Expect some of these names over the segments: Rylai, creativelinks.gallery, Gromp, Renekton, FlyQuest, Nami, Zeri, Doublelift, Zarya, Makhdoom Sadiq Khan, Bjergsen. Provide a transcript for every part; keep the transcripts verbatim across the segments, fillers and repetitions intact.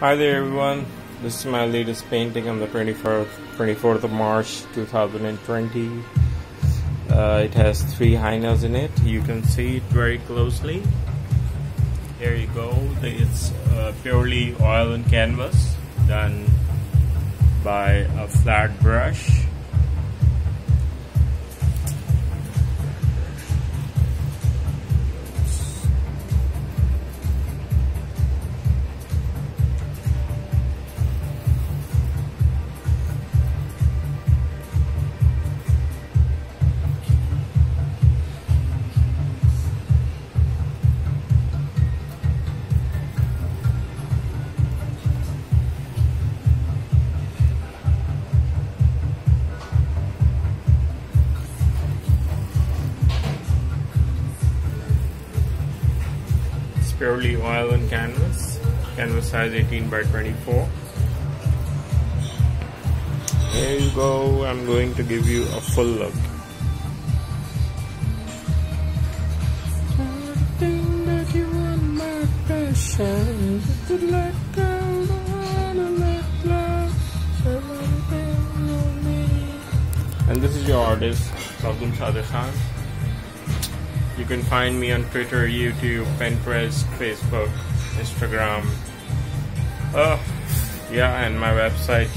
Hi there everyone, this is my latest painting on the twenty-fourth of March two thousand twenty. Uh, it has three hyenas in it. You can see it very closely. There you go. It's uh, purely oil and canvas done by a flat brush. Purely oil and canvas, canvas size eighteen by twenty-four. Here you go, I'm going to give you a full look. Everything that you want, my passion, to let go, and let love, everything on me. And this is your artist, Makhdoom Sadiq Khan. You can find me on Twitter, YouTube, Pinterest, Facebook, Instagram. Oh, yeah, and my website.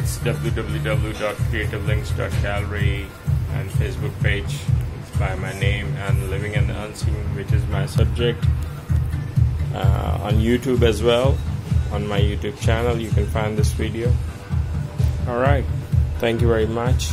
It's w w w dot creative links dot gallery, and Facebook page is by my name and Living and Unseen, which is my subject. Uh, on YouTube as well, on my YouTube channel, you can find this video. All right, thank you very much.